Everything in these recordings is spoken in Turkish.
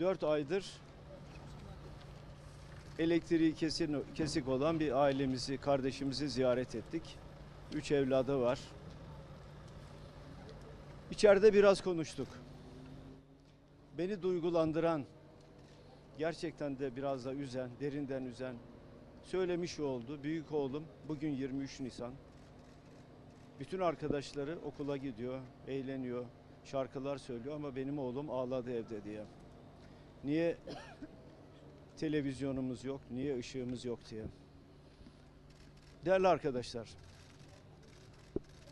4 aydır elektriği kesik olan bir ailemizi, kardeşimizi ziyaret ettik. 3 evladı var. İçeride biraz konuştuk. Beni duygulandıran, gerçekten de biraz da üzen, derinden üzen söylemiş oldu. Büyük oğlum bugün 23 Nisan. Bütün arkadaşları okula gidiyor, eğleniyor, şarkılar söylüyor ama benim oğlum ağladı evde diye. Niye televizyonumuz yok, niye ışığımız yok diye. Değerli arkadaşlar,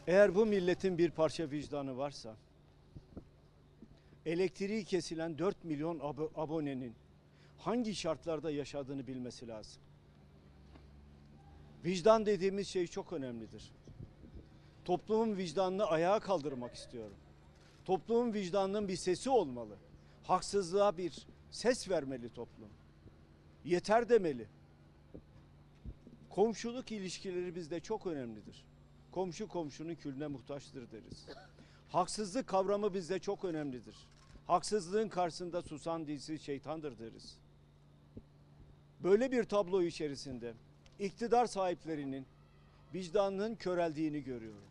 eğer bu milletin bir parça vicdanı varsa, elektriği kesilen 4 milyon abonenin hangi şartlarda yaşadığını bilmesi lazım. Vicdan dediğimiz şey çok önemlidir. Toplumun vicdanını ayağa kaldırmak istiyorum. Toplumun vicdanının bir sesi olmalı. Haksızlığa bir ses vermeli toplum. Yeter demeli. Komşuluk ilişkileri bizde çok önemlidir. Komşu komşunun külüne muhtaçtır deriz. Haksızlık kavramı bizde çok önemlidir. Haksızlığın karşısında susan dilsiz şeytandır deriz. Böyle bir tablo içerisinde iktidar sahiplerinin vicdanının köreldiğini görüyorum.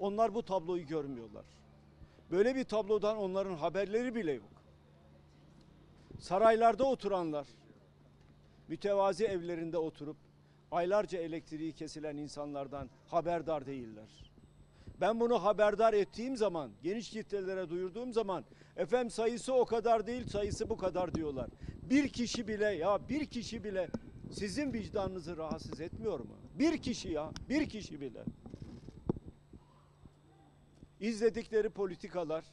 Onlar bu tabloyu görmüyorlar. Böyle bir tablodan onların haberleri bile yok. Saraylarda oturanlar, mütevazi evlerinde oturup aylarca elektriği kesilen insanlardan haberdar değiller. Ben bunu haberdar ettiğim zaman, geniş kitlelere duyurduğum zaman, efendim sayısı o kadar değil, sayısı bu kadar diyorlar. Bir kişi bile, ya bir kişi bile sizin vicdanınızı rahatsız etmiyor mu? Bir kişi ya, bir kişi bile. İzledikleri politikalar,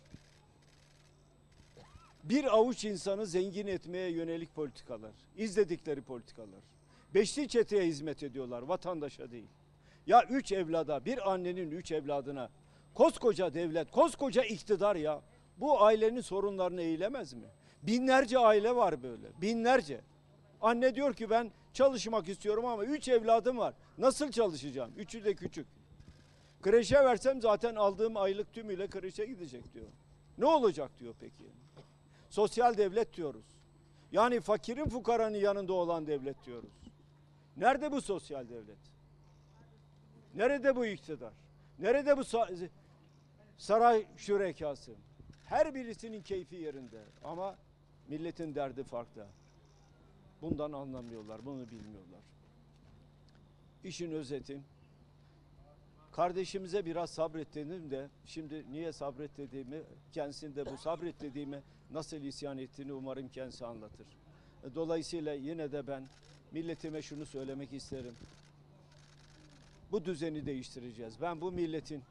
bir avuç insanı zengin etmeye yönelik politikalar, izledikleri politikalar. Beşli çeteye hizmet ediyorlar, vatandaşa değil. Ya 3 evlada, bir annenin 3 evladına koskoca devlet, koskoca iktidar ya. Bu ailenin sorunlarını eğilemez mi? Binlerce aile var böyle, binlerce. Anne diyor ki ben çalışmak istiyorum ama 3 evladım var. Nasıl çalışacağım? Üçü de küçük. Kreşe versem zaten aldığım aylık tümüyle kreşe gidecek diyor. Ne olacak diyor peki? Sosyal devlet diyoruz. Yani fakirin fukaranın yanında olan devlet diyoruz. Nerede bu sosyal devlet? Nerede bu iktidar? Nerede bu saray şürekası? Her birisinin keyfi yerinde ama milletin derdi farklı. Bundan anlamıyorlar, bunu bilmiyorlar. İşin özeti, kardeşimize biraz sabret dedim de, şimdi niye sabret dediğimi, kendisinde bu sabret dediğimi nasıl isyan ettiğini umarım kendisi anlatır. Dolayısıyla yine de ben milletime şunu söylemek isterim. Bu düzeni değiştireceğiz. Ben bu milletin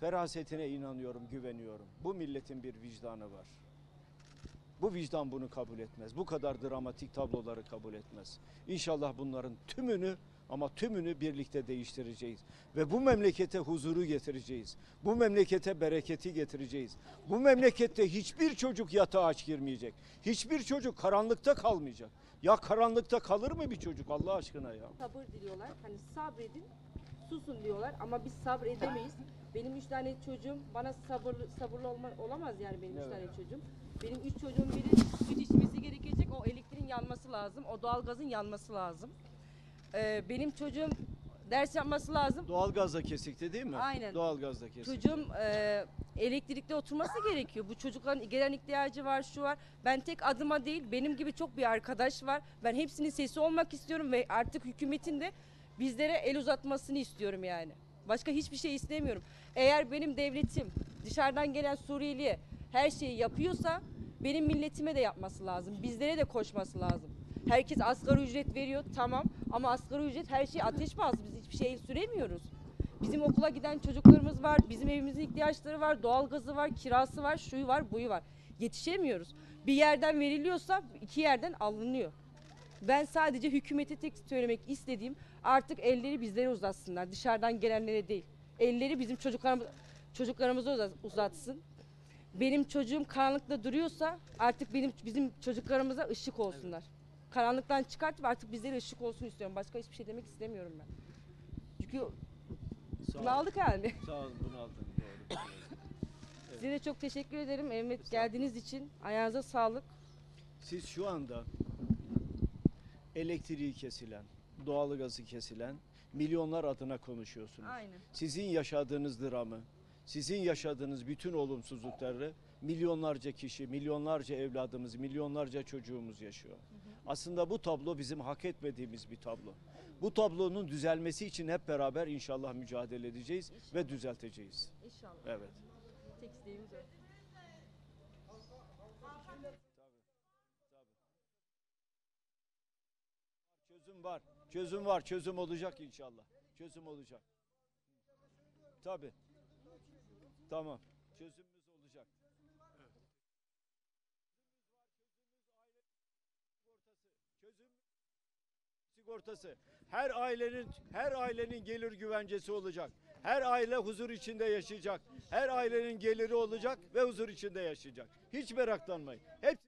ferasetine inanıyorum, güveniyorum. Bu milletin bir vicdanı var. Bu vicdan bunu kabul etmez. Bu kadar dramatik tabloları kabul etmez. İnşallah bunların tümünü ama tümünü birlikte değiştireceğiz. Ve bu memlekete huzuru getireceğiz. Bu memlekete bereketi getireceğiz. Bu memlekette hiçbir çocuk yatağa aç girmeyecek. Hiçbir çocuk karanlıkta kalmayacak. Ya karanlıkta kalır mı bir çocuk Allah aşkına ya? Sabır diliyorlar. Hani sabredin, susun diyorlar ama biz sabredemeyiz. Benim 3 tane çocuğum, bana sabırlı olamaz yani benim 3 evet. Tane çocuğum. Benim 3 çocuğum biri süt içmesi gerekecek, o elektriğin yanması lazım, o doğalgazın yanması lazım. Benim çocuğum ders yapması lazım. Doğalgazla kesikti değil mi? Aynen. Doğalgazla kesikti. Çocuğum elektrikte oturması gerekiyor. Bu çocukların gelen ihtiyacı var, şu var. Ben tek adıma değil, benim gibi çok bir arkadaş var. Ben hepsinin sesi olmak istiyorum ve artık hükümetin de bizlere el uzatmasını istiyorum yani. Başka hiçbir şey istemiyorum. Eğer benim devletim dışarıdan gelen Suriyeli her şeyi yapıyorsa benim milletime de yapması lazım. Bizlere de koşması lazım. Herkes asgari ücret veriyor tamam ama asgari ücret her şey ateş bastı. Biz hiçbir şey süremiyoruz. Bizim okula giden çocuklarımız var, bizim evimizin ihtiyaçları var, doğalgazı var, kirası var, şuyu var, buyu var. Yetişemiyoruz. Bir yerden veriliyorsa iki yerden alınıyor. Ben sadece hükümete tek söylemek istediğim artık elleri bizlere uzatsınlar. Dışarıdan gelenlere değil. Elleri bizim çocuklarımıza uzatsın. Benim çocuğum karanlıkta duruyorsa artık bizim çocuklarımıza ışık olsunlar. Evet. Karanlıktan çıkartıp artık bizlere ışık olsun istiyorum. Başka hiçbir şey demek istemiyorum ben. Çünkü bunu aldık yani. Sağ olun, bunu aldım. Size de çok teşekkür ederim. Evet, geldiğiniz için ayağınıza sağlık. Siz şu anda elektriği kesilen, doğalgazı kesilen milyonlar adına konuşuyorsunuz. Aynen. Sizin yaşadığınız dramı, sizin yaşadığınız bütün olumsuzlukları milyonlarca kişi, milyonlarca evladımız, milyonlarca çocuğumuz yaşıyor. Hı hı. Aslında bu tablo bizim hak etmediğimiz bir tablo. Bu tablonun düzelmesi için hep beraber inşallah mücadele edeceğiz İnşallah. Ve düzelteceğiz. İnşallah. Evet. Tek isteğimiz o. Çözüm var. Çözüm var. Çözüm olacak inşallah. Çözüm olacak. Tabii. Tamam. Çözümümüz olacak. Çözüm sigortası. Her ailenin gelir güvencesi olacak. Her aile huzur içinde yaşayacak. Her ailenin geliri olacak ve huzur içinde yaşayacak. Hiç meraklanmayın. Hep